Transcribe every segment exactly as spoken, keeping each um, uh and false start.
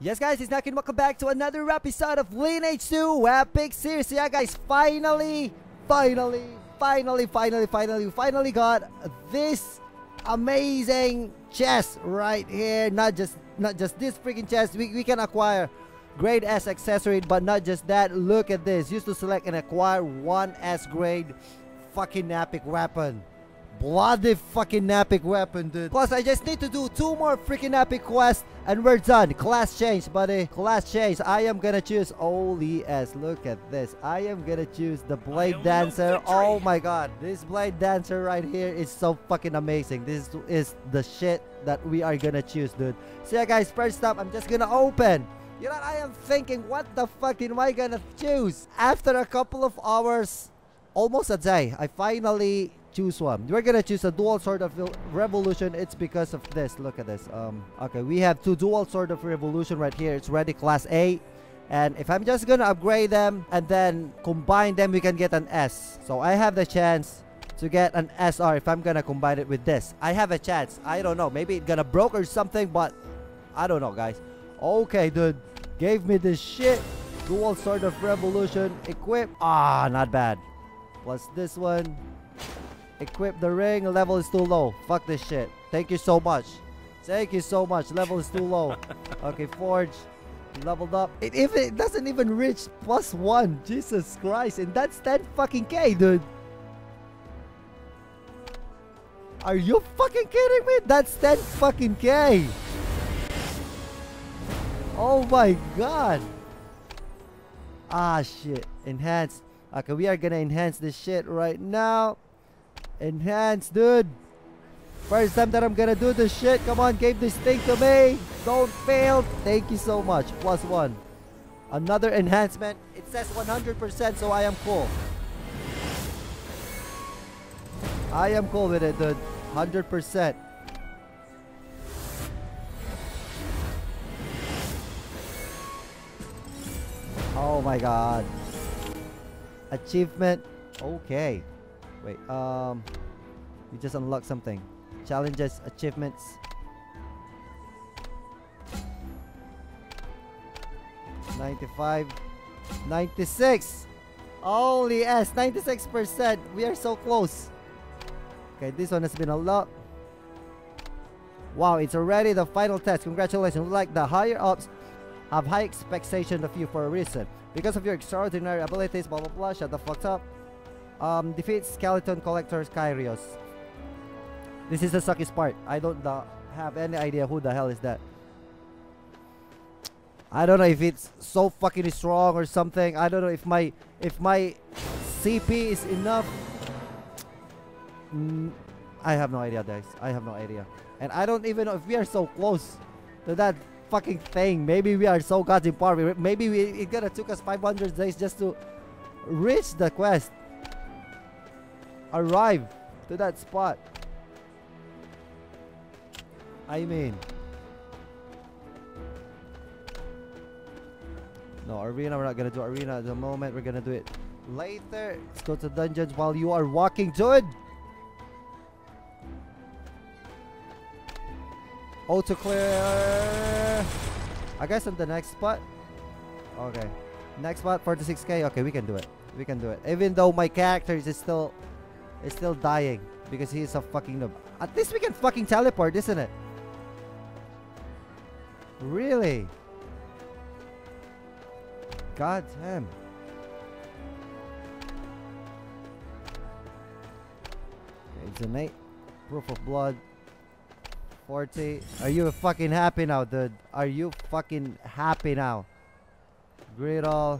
Yes guys, it's Naki and welcome back to another episode of Lineage two Epic Series. Yeah guys, finally, finally, finally, finally, finally, finally got this amazing chest right here. Not just not just this freaking chest, we, we can acquire grade S accessory, but not just that, look at this. Used to select and acquire one S grade fucking epic weapon. Bloody fucking epic weapon, dude. Plus, I just need to do two more freaking epic quests and we're done. Class change, buddy. Class change. I am gonna choose Oli S. Look at this. I am gonna choose the Blade Dancer. Oh my god. This Blade Dancer right here is so fucking amazing. This is the shit that we are gonna choose, dude. So yeah, guys, first up, I'm just gonna open. You know what I am thinking? What the fuck am I gonna choose? After a couple of hours, almost a day, I finally choose one. We're gonna choose a dual sword of revolution. It's because of this. Look at this. Um okay, we have two dual sword of revolution right here. It's ready class A, and if I'm just gonna upgrade them and then combine them, we can get an S. So I have the chance to get an S R if I'm gonna combine it with this. I have a chance. I don't know, maybe it's gonna broke or something, but I don't know, guys. Okay, dude, gave me this shit. Dual sword of revolution equip. Ah, not bad. Plus this one. Equip the ring. Level is too low. Fuck this shit. Thank you so much. Thank you so much. Level is too low. Okay, forge. Leveled up. It, if it doesn't even reach plus one. Jesus Christ. And that's ten fucking K, dude. Are you fucking kidding me? That's ten fucking K. Oh my god. Ah, shit. Enhance. Okay, we are gonna enhance this shit right now. Enhance, dude. First time that I'm gonna do this shit. Come on, give this thing to me. Don't fail. Thank you so much. Plus one. Another enhancement. It says one hundred percent, so I am cool. I am cool with it, dude. one hundred percent. Oh my god. Achievement. Okay. Wait, um, you just unlocked something. Challenges, achievements. ninety-five. ninety-six! Holy ass, ninety-six percent! We are so close. Okay, this one has been unlocked. Wow, it's already the final test. Congratulations. Like the higher ups have high expectation of you for a reason. Because of your extraordinary abilities, blah blah blah, shut the fuck up. Um, defeat Skeleton Collector Kyrios. This is the suckiest part. I don't uh, have any idea who the hell is that. I don't know if it's so fucking strong or something. I don't know if my if my C P is enough. Mm, I have no idea, guys. I have no idea, and I don't even know if we are so close to that fucking thing. Maybe we are so goddamn far. Maybe we, it gonna took us five hundred days just to reach the quest. Arrive to that spot. I mean, no arena, we're not gonna do arena at the moment. We're gonna do it later. Let's go to dungeons while you are walking, dude. Auto clear. I guess on the next spot. Okay, next spot, forty-six K. Okay, we can do it. We can do it. Even though my character is still It's still dying because he is a fucking noob. At least we can fucking teleport, isn't it? Really? God damn. Okay, it's an eight. Proof of blood. forty. Are you fucking happy now, dude? Are you fucking happy now? Griddle.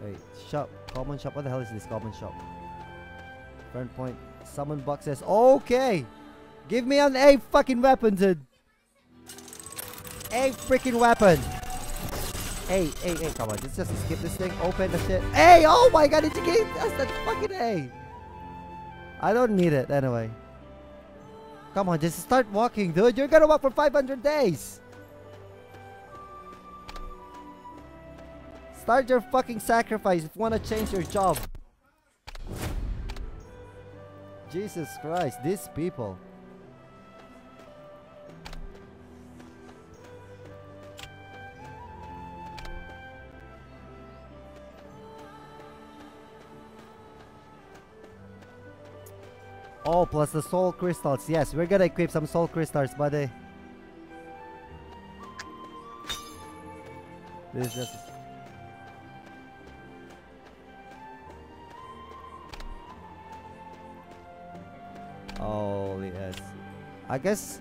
Wait, shop, common shop, what the hell is this common shop? Turn point, summon boxes, okay! Give me an A fucking weapon, dude! A freaking weapon! A, A, A, come on, let's just skip this thing, open the shit. A, oh my god, did you get us that fucking A? I don't need it, anyway. Come on, just start walking, dude, you're gonna walk for five hundred days! Start your fucking sacrifice if you wanna change your job. Jesus Christ, these people. Oh, plus the soul crystals. Yes, we're gonna equip some soul crystals, buddy. This is just... holy ass. I guess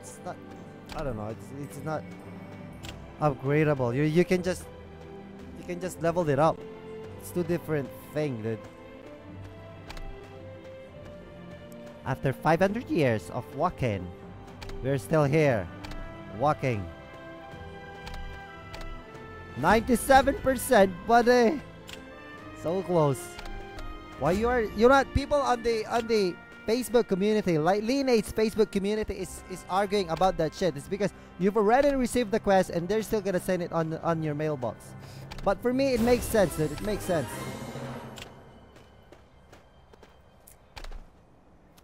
it's not... I don't know. It's, it's not upgradable. You you can just you can just level it up. It's two different things, dude. After five hundred years of walking, we're still here, walking. ninety-seven percent, buddy. So close. Why you are you're not people on the on the Facebook community, like Lineage's Facebook community is is arguing about that shit. It's because you've already received the quest and they're still gonna send it on on your mailbox. But for me, it makes sense. Dude. It makes sense.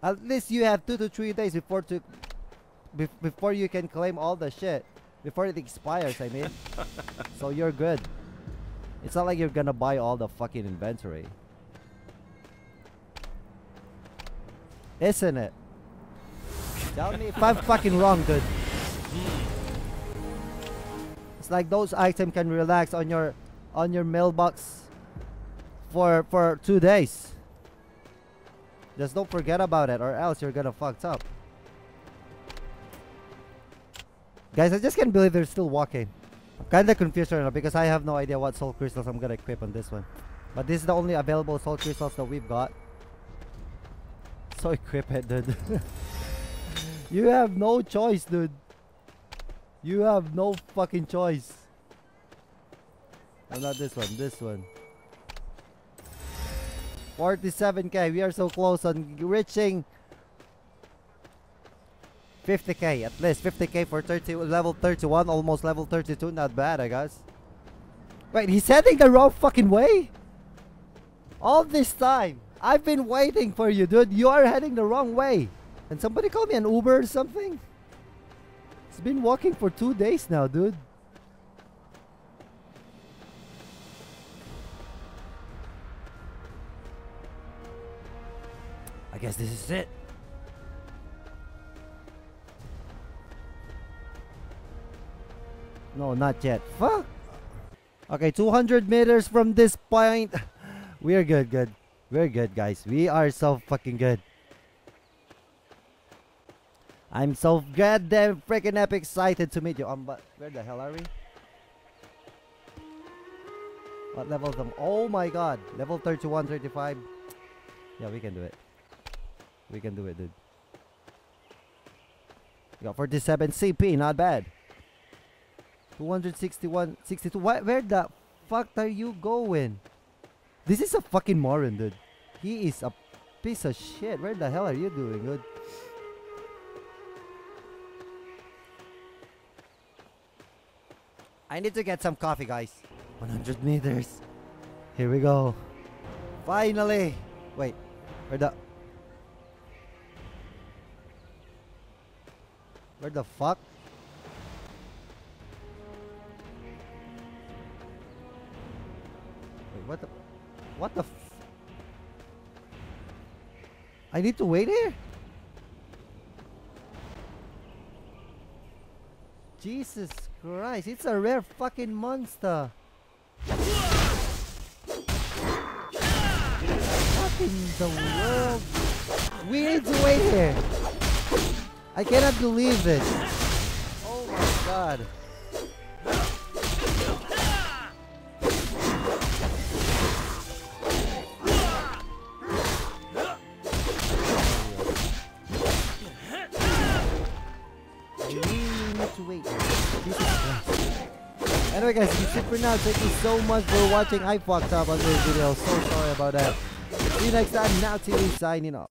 At least you have two to three days before to be before you can claim all the shit before it expires. I mean, so you're good. It's not like you're gonna buy all the fucking inventory, isn't it? Tell me if I'm fucking wrong, dude. It's like those items can relax on your on your mailbox for for two days. Just don't forget about it, or else you're gonna fucked up. Guys, I just can't believe they're still walking. I'm kinda confused right now because I have no idea what soul crystals I'm gonna equip on this one. But this is the only available soul crystals that we've got. So equip it, dude. You have no choice, dude. You have no fucking choice. No, not this one, this one. forty-seven K, we are so close on reaching fifty K, at least fifty K for thirty, level thirty-one, almost level thirty-two, not bad I guess. Wait, he's heading the wrong fucking way? All this time, I've been waiting for you, dude, you are heading the wrong way. Can somebody call me an Uber or something? It's been walking for two days now, dude. I guess this is it. No, not yet. Fuck. Okay, two hundred meters from this point. We're good, good. We're good, guys. We are so fucking good. I'm so goddamn freaking epic excited to meet you. Um, but where the hell are we? What level them? Oh my god. Level thirty-one, thirty-five. Yeah, we can do it. We can do it, dude. We got forty-seven C P, not bad. two sixty-one, sixty-two. What, where the fuck are you going? This is a fucking moron, dude. He is a piece of shit. Where the hell are you doing, dude? I need to get some coffee, guys. one hundred meters. Here we go. Finally. Wait. Where the... Where the fuck? Wait, what the... What the f... I need to wait here? Jesus Christ, it's a rare fucking monster. What in the world? We need to wait here. I cannot believe this. Oh my god. I need to wait. Anyway guys, it's it for now. Thank you so much for watching. I fucked up on this video. So sorry about that. See you next time. NaoTV signing off.